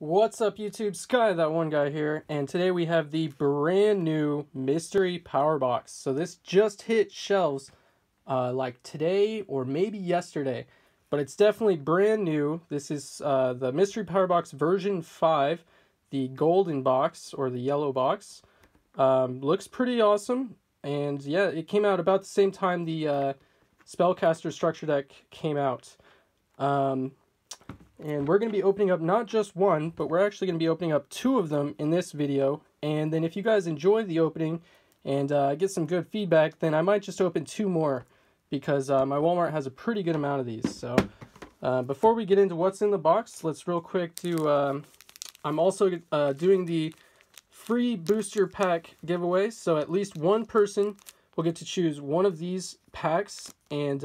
What's up YouTube, Sky, that one guy here, and today we have the brand new mystery power box. So this just hit shelves like today or maybe yesterday, but it's definitely brand new. This is the mystery power box version 5, the golden box or the yellow box. Looks pretty awesome, and yeah, it came out about the same time the Spellcaster Structure Deck came out. And we're going to be opening up not just one, but we're actually going to be opening up two of them in this video. And then if you guys enjoy the opening and get some good feedback, then I might just open two more, because my Walmart has a pretty good amount of these. So before we get into what's in the box, let's real quick do... I'm also doing the free booster pack giveaway, so at least one person will get to choose one of these packs and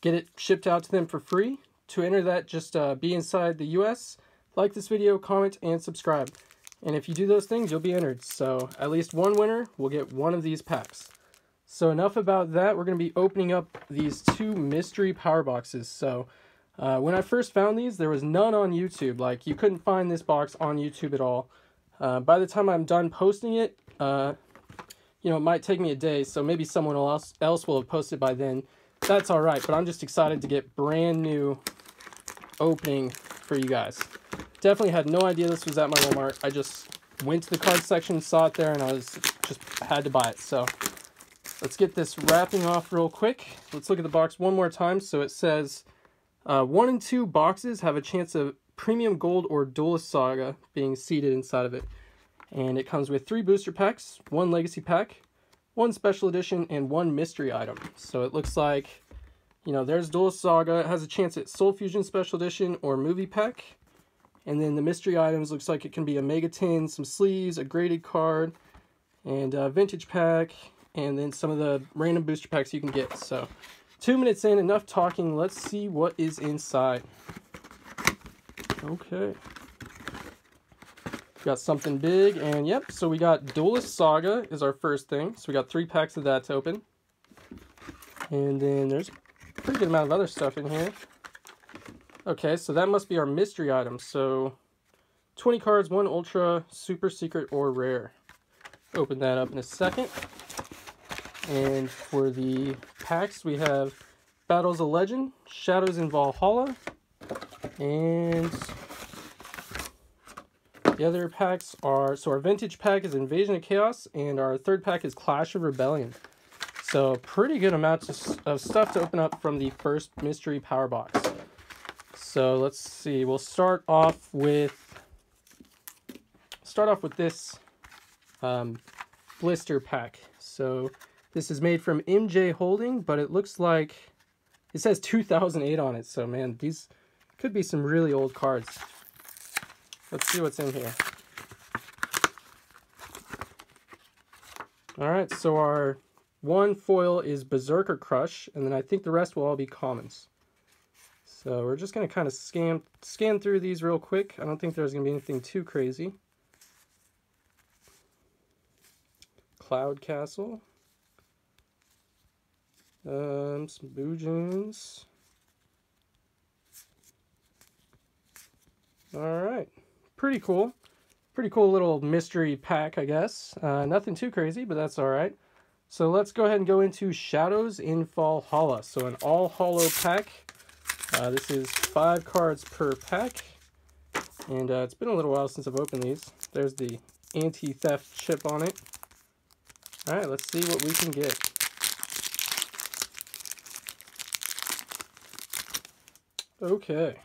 get it shipped out to them for free. To enter that, just be inside the US, like this video, comment, and subscribe. And if you do those things, you'll be entered. So at least one winner will get one of these packs. So enough about that. We're going to be opening up these two mystery power boxes. So when I first found these, there was none on YouTube. Like, you couldn't find this box on YouTube at all. By the time I'm done posting it, you know, it might take me a day. So maybe someone else will have posted by then. That's all right. But I'm just excited to get brand new opening for you guys. Definitely had no idea this was at my Walmart. I just went to the card section, saw it there, and I was just had to buy it. So let's get this wrapping off real quick. Let's look at the box one more time. So it says 1 and 2 boxes have a chance of premium gold or Duelist Saga being seated inside of it, and it comes with 3 booster packs, 1 legacy pack, 1 special edition, and 1 mystery item. So it looks like, you know, there's Duelist Saga. It has a chance at Soul Fusion Special Edition or Movie Pack. And then the mystery items looks like it can be a Mega Tin, some sleeves, a graded card, and a vintage pack, and then some of the random booster packs you can get. So 2 minutes in, enough talking. Let's see what is inside. Okay. Got something big, and yep, so we got Duelist Saga is our first thing. So we got 3 packs of that to open. And then there's pretty good amount of other stuff in here. Okay, so that must be our mystery item. So 20 cards, 1 ultra, super secret, or rare. Open that up in a second. And for the packs, we have Battles of Legend, Shadows in Valhalla, and the other packs are, so our vintage pack is Invasion of Chaos, and our 3rd pack is Clash of Rebellion. So pretty good amounts of stuff to open up from the first mystery power box. So let's see. We'll start off with this blister pack. So this is made from MJ Holding, but it looks like it says 2008 on it. So man, these could be some really old cards. Let's see what's in here. All right, so our 1 foil is Berserker Crush, and then I think the rest will all be commons. So we're just going to kind of scan through these real quick. I don't think there's going to be anything too crazy. Cloud Castle. Some Boojins. Alright. Pretty cool. Pretty cool little mystery pack, I guess. Nothing too crazy, but that's alright. So let's go ahead and go into Shadows in Valhalla. So an all hollow pack. This is 5 cards per pack. And it's been a little while since I've opened these. There's the anti-theft chip on it. Alright, let's see what we can get. Okay.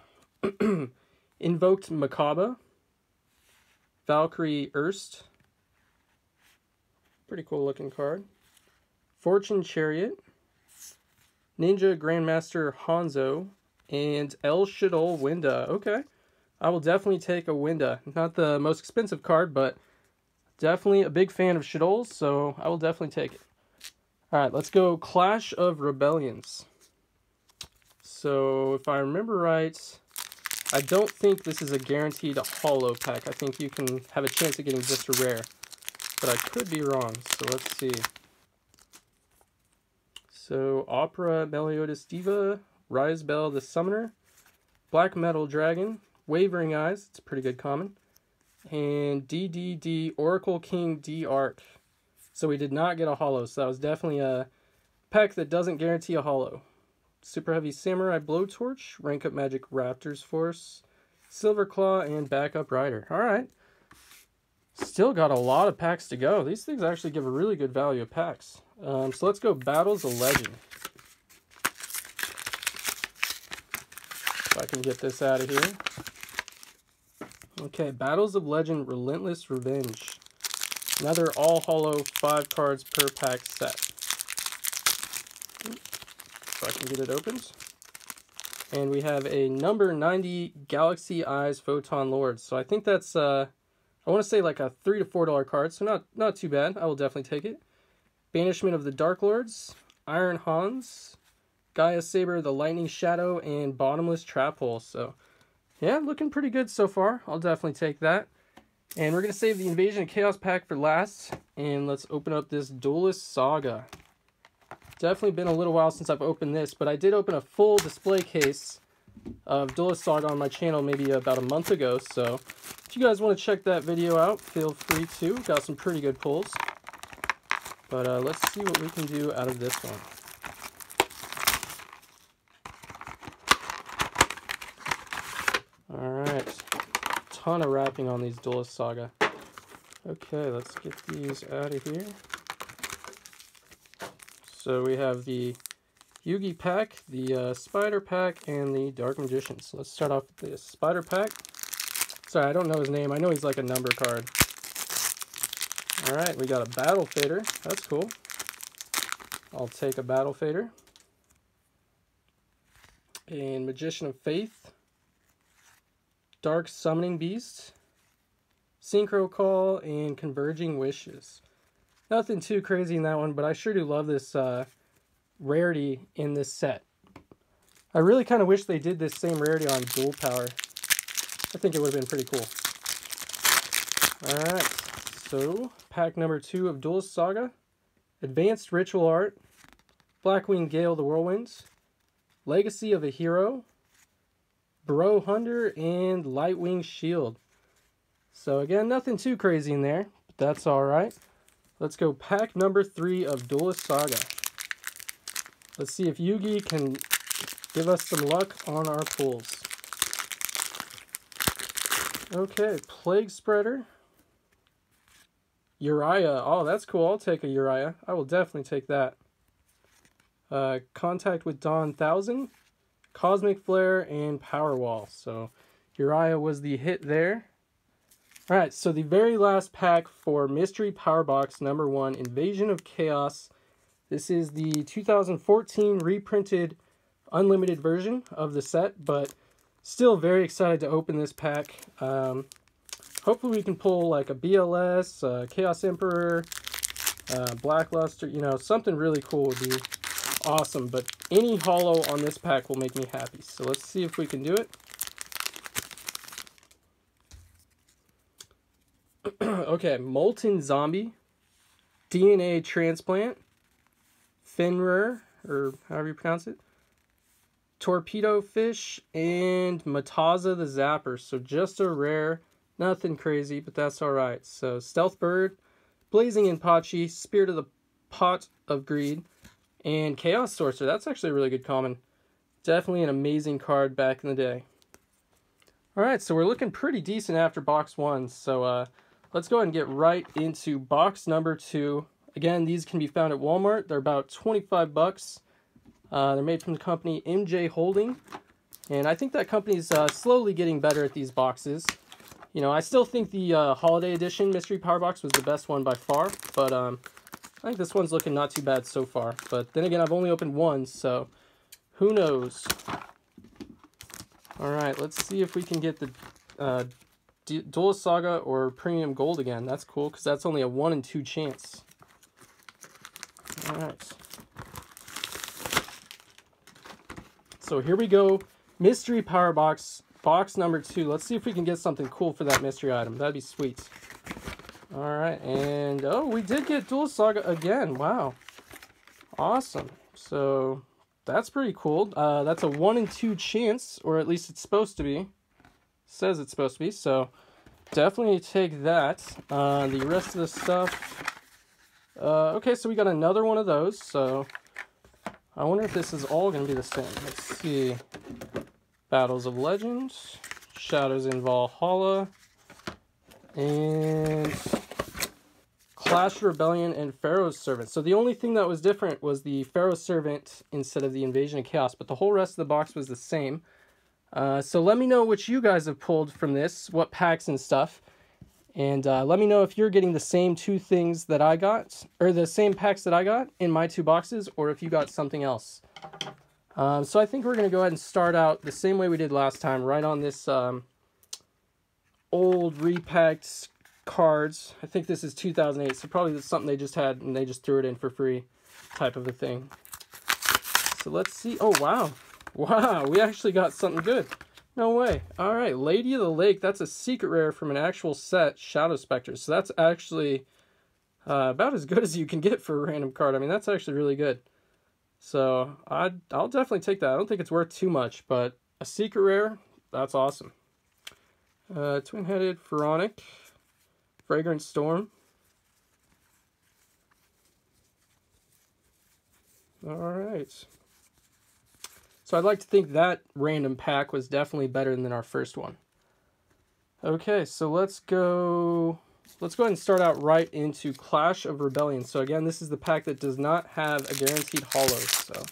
Invoked Macabre. Valkyrie Urst. Pretty cool looking card. Fortune Chariot, Ninja Grandmaster Hanzo, and El Shaddoll Winda. Okay, I will definitely take a Winda. Not the most expensive card, but definitely a big fan of Shaddolls, so I will definitely take it. All right, let's go Clash of Rebellions. So if I remember right, I don't think this is a guaranteed holo pack. I think you can have a chance of getting just a rare, but I could be wrong, so let's see. So, Opera, Melodious Diva, Rise Bell the Summoner, Black Metal Dragon, Wavering Eyes, it's a pretty good common. And DDD, Oracle King D-Arc. So we did not get a holo, so that was definitely a pack that doesn't guarantee a holo. Super Heavy Samurai Blowtorch, Rank Up Magic Raptors Force, Silver Claw, and Backup Rider. Alright. Still got a lot of packs to go. These things actually give a really good value of packs. So let's go Battles of Legend. If I can get this out of here. Okay, Battles of Legend Relentless Revenge. Another all hollow 5 cards per pack set. If I can get it opened. And we have a number 90 Galaxy Eyes Photon Lord. So I think that's... I want to say like a $3 to $4 card, so not too bad. I will definitely take it. Banishment of the Dark Lords, Iron Hans, Gaia Saber, the Lightning Shadow, and Bottomless Trap Hole. So, yeah, looking pretty good so far. I'll definitely take that. And we're going to save the Invasion of Chaos pack for last. And let's open up this Duelist Saga. Definitely been a little while since I've opened this, but I did open a full display case of Duelist Saga on my channel maybe about a month ago, so if you guys want to check that video out, feel free to. Got some pretty good pulls, but let's see what we can do out of this one. Alright, ton of wrapping on these Duelist Saga. Okay, let's get these out of here. So we have the Yugi pack, the Spider pack, and the Dark Magician. So let's start off with the Spider pack. Sorry, I don't know his name. I know he's like a number card. Alright, we got a Battle Fader. That's cool. I'll take a Battle Fader. And Magician of Faith. Dark Summoning Beast. Synchro Call, and Converging Wishes. Nothing too crazy in that one, but I sure do love this... rarity in this set. I really kind of wish they did this same rarity on Dual Power. I think it would have been pretty cool. Alright, so pack number 2 of Duelist Saga. Advanced Ritual Art, Blackwing Gale the Whirlwinds, Legacy of a Hero, Bro Hunter, and Lightwing Shield. So again, nothing too crazy in there, but that's alright. Let's go pack number 3 of Duelist Saga. Let's see if Yugi can give us some luck on our pulls. Okay, Plague Spreader. Uria. Oh, that's cool. I'll take a Uria. I will definitely take that. Contact with Dawn 1000. Cosmic Flare and Power Wall. So, Uria was the hit there. Alright, so the very last pack for Mystery Power Box number 1, Invasion of Chaos. This is the 2014 reprinted unlimited version of the set, but still very excited to open this pack. Hopefully we can pull like a BLS, Chaos Emperor, Blackluster, you know, something really cool would be awesome, but any holo on this pack will make me happy. So let's see if we can do it. Okay, Molten Zombie, DNA Transplant, Fenrir, or however you pronounce it, Torpedo Fish, and Mataza the Zapper. So just a rare, nothing crazy, but that's alright. So Stealth Bird, Blazing Inpachi, Spirit of the Pot of Greed, and Chaos Sorcerer. That's actually a really good common. Definitely an amazing card back in the day. Alright, so we're looking pretty decent after box 1. So let's go ahead and get right into box number 2. Again, these can be found at Walmart. They're about 25 bucks. They're made from the company MJ Holding. And I think that company's slowly getting better at these boxes. You know, I still think the Holiday Edition Mystery Power Box was the best one by far. But I think this one's looking not too bad so far. But then again, I've only opened one, so who knows. Alright, let's see if we can get the Duelist Saga or Premium Gold again. That's cool, because that's only a 1 in 2 chance. Alright, so here we go, Mystery Power Box, box number 2. Let's see if we can get something cool for that mystery item. That'd be sweet. Alright, and oh, we did get Duelist Saga again. Wow. Awesome. So, that's pretty cool. That's a 1 in 2 chance, or at least it's supposed to be. says it's supposed to be, so definitely need to take that. The rest of the stuff, okay, so we got another one of those, so I wonder if this is all going to be the same. Let's see. Battles of Legend, Shadows in Valhalla, and Clash of Rebellion and Pharaoh's Servant. So the only thing that was different was the Pharaoh's Servant instead of the Invasion of Chaos, but the whole rest of the box was the same. So let me know what you guys have pulled from this, what packs and stuff, and let me know if you're getting the same two things that I got, or the same packs that I got in my two boxes, or if you got something else. So I think we're going to go ahead and start out the same way we did last time, right on this old repacked cards. I think this is 2008, so probably this is something they just had and they just threw it in for free type of a thing. So let's see. Oh, wow. Wow, we actually got something good. No way. All right, Lady of the Lake. That's a secret rare from an actual set, Shadow Spectre. So that's actually about as good as you can get for a random card. I mean, that's actually really good. So I'll definitely take that. I don't think it's worth too much, but a secret rare, that's awesome. Twin-headed Pharaonic, Fragrant Storm. All right. So I'd like to think that random pack was definitely better than our first one. Okay, so let's go ahead and start out right into Clash of Rebellion. So again, this is the pack that does not have a guaranteed holo. So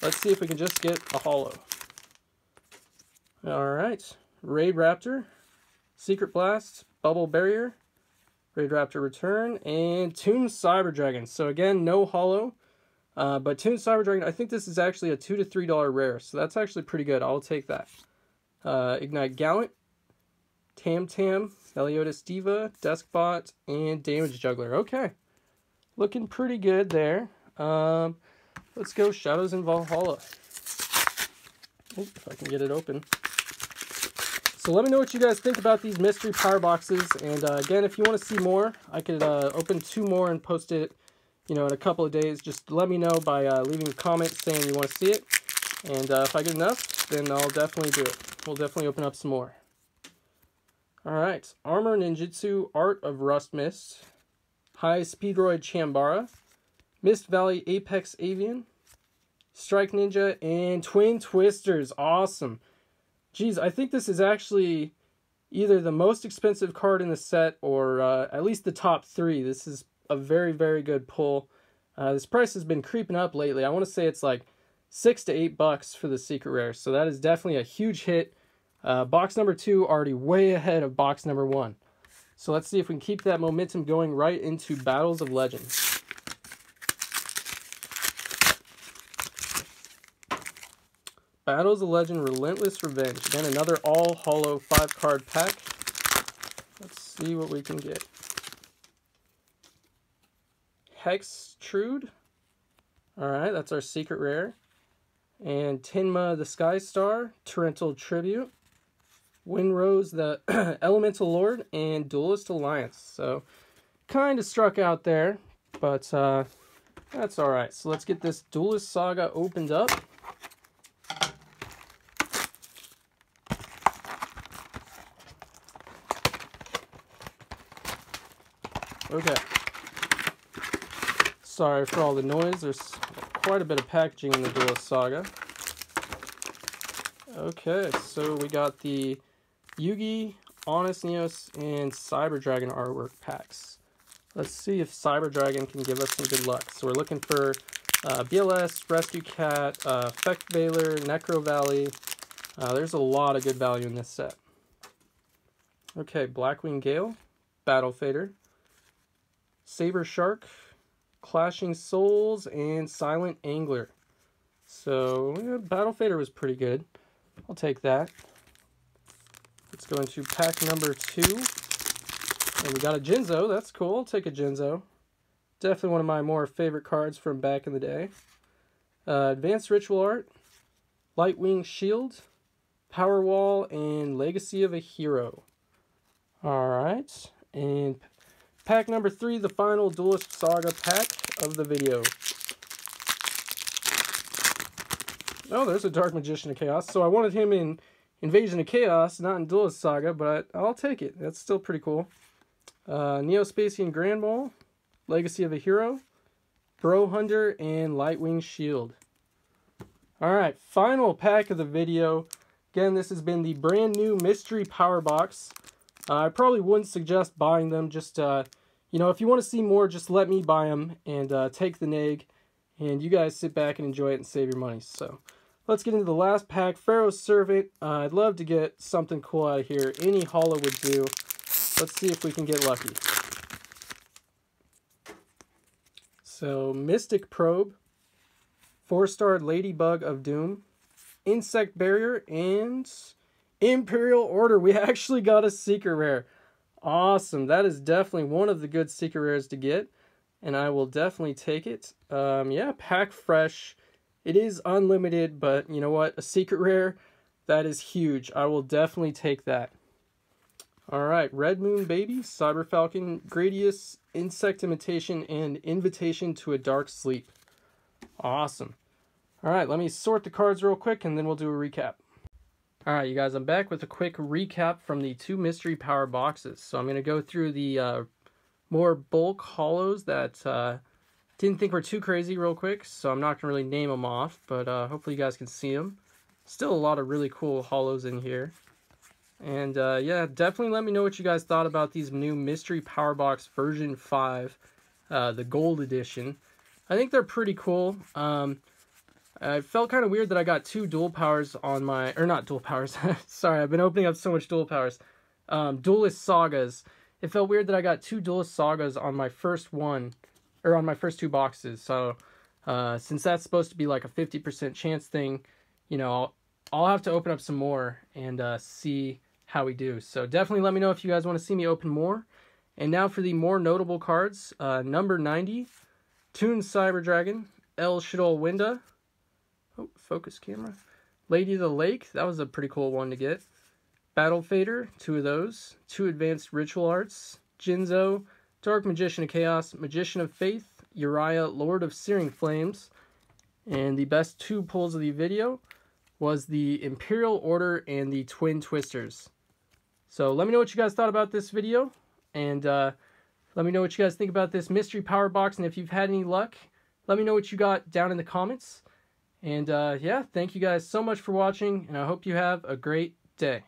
let's see if we can just get a holo. All right, Raid Raptor, Secret Blast, Bubble Barrier, Raid Raptor Return, and Toon Cyber Dragon. So again, no holo. But Toon Cyber Dragon, I think this is actually a $2 to $3 rare, so that's actually pretty good. I'll take that. Ignite Gallant, Tam Tam, Melodious Diva, Deskbot, and Damage Juggler. Okay, looking pretty good there. Let's go Shadows in Valhalla. Oop, if I can get it open. So let me know what you guys think about these mystery power boxes. And again, if you want to see more, I could open two more and post it, you know, in a couple of days. Just let me know by leaving a comment saying you want to see it. And if I get enough, then I'll definitely do it. We'll definitely open up some more. Alright, Armor Ninjutsu, Art of Rust Mist, High Speedroid Chambara, Mist Valley Apex Avian, Strike Ninja, and Twin Twisters. Awesome. Geez, I think this is actually either the most expensive card in the set, or at least the top three. This is a very, very good pull. This price has been creeping up lately. I want to say it's like $6 to $8 for the secret rare, so that is definitely a huge hit. Box number two already way ahead of box number one. So let's see if we can keep that momentum going right into Battles of Legend. Battles of Legend Relentless Revenge. Again, another all holo 5-card pack. Let's see what we can get. Hextrude. Alright, that's our secret rare. And Tenma the Sky Star, Torrential Tribute, Windrose the Elemental Lord, and Duelist Alliance. So, kind of struck out there, but that's alright. So let's get this Duelist Saga opened up. Okay. Sorry for all the noise. There's quite a bit of packaging in the Duelist Saga. Okay, so we got the Yugi, Honest Neos, and Cyber Dragon artwork packs. Let's see if Cyber Dragon can give us some good luck. So we're looking for BLS, Rescue Cat, Effect Veiler, Necro Valley. There's a lot of good value in this set. Okay, Blackwing Gale, Battle Fader, Saber Shark, Clashing Souls, and Silent Angler. So yeah, Battle Fader was pretty good. I'll take that. Let's go into pack number two. And we got a Genzo. That's cool. I'll take a Genzo. Definitely one of my more favorite cards from back in the day. Advanced Ritual Art, Lightwing Shield, Power Wall, and Legacy of a Hero. Alright. And pack number three, the final Duelist Saga pack of the video. Oh, there's a Dark Magician of Chaos. So I wanted him in Invasion of Chaos, not in Duelist Saga, but I'll take it. That's still pretty cool. Neo-Spacian Grand Maul, Legacy of a Hero, Bro Hunter, and Lightwing Shield. Alright, final pack of the video. Again, this has been the brand new Mystery Power Box. I probably wouldn't suggest buying them. Just, you know, if you want to see more, just let me buy them and take the nag. And you guys sit back and enjoy it and save your money. So, let's get into the last pack. Pharaoh's Servant. I'd love to get something cool out of here. Any holo would do. Let's see if we can get lucky. So, Mystic Probe, 4-star Ladybug of Doom, Insect Barrier, and Imperial Order. We actually got a secret rare. Awesome. That is definitely one of the good secret rares to get, and I will definitely take it. Yeah, pack fresh. It is unlimited, but you know what? A secret rare, that is huge. I will definitely take that. Alright, Red Moon Baby, Cyber Falcon, Gradius, Insect Imitation, and Invitation to a Dark Sleep. Awesome. Alright, let me sort the cards real quick and then we'll do a recap. Alright, you guys, I'm back with a quick recap from the two Mystery Power boxes. So I'm going to go through the more bulk holos that didn't think were too crazy real quick. So I'm not going to really name them off, but hopefully you guys can see them. Still a lot of really cool holos in here. And yeah, definitely let me know what you guys thought about these new Mystery Power Box version 5, the gold edition. I think they're pretty cool. I felt kind of weird that I got two dual powers on my, or not dual powers, sorry, I've been opening up so much dual powers, Duelist Sagas. It felt weird that I got two Duelist Sagas on my first one, or on my first two boxes. So since that's supposed to be like a 50% chance thing, you know, I'll have to open up some more and see how we do. So definitely let me know if you guys want to see me open more. And now for the more notable cards, number 90, Toon Cyber Dragon, El Shaddoll Winda, oh, focus camera, Lady of the Lake, that was a pretty cool one to get, Battle Fader, two of those, two Advanced Ritual Arts, Jinzo, Dark Magician of Chaos, Magician of Faith, Uria, Lord of Searing Flames, and the best two pulls of the video was the Imperial Order and the Twin Twisters. So let me know what you guys thought about this video, and let me know what you guys think about this Mystery Power Box, and if you've had any luck, let me know what you got down in the comments. And yeah, thank you guys so much for watching, and I hope you have a great day.